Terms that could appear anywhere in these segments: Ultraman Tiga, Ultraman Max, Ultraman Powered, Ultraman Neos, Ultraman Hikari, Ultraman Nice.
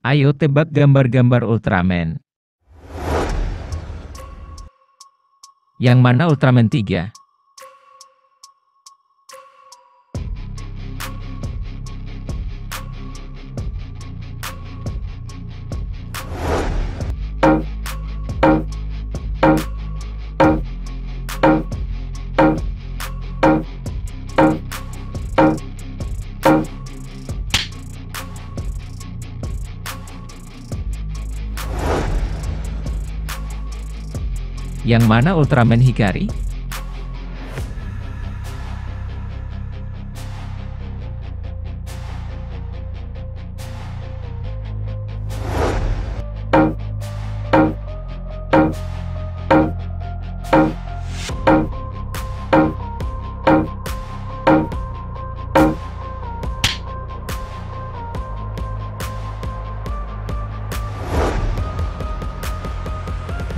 Ayo tebak gambar-gambar Ultraman. Yang mana Ultraman Tiga? Yang mana Ultraman Hikari?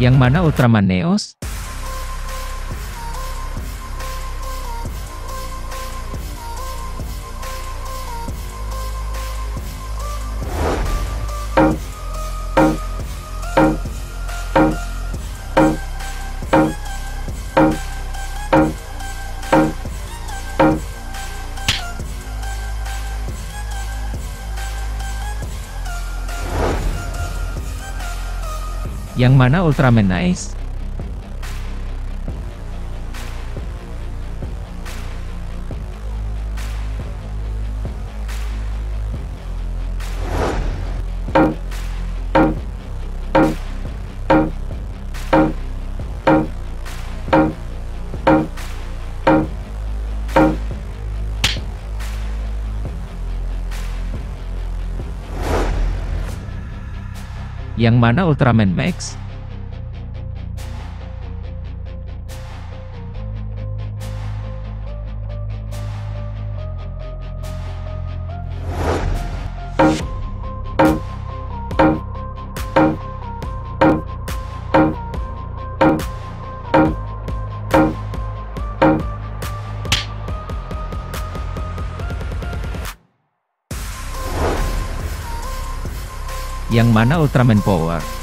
Yang mana Ultraman Neos? Yang mana Ultraman Nice? Yang mana Ultraman Max? Yang mana Ultraman Powered?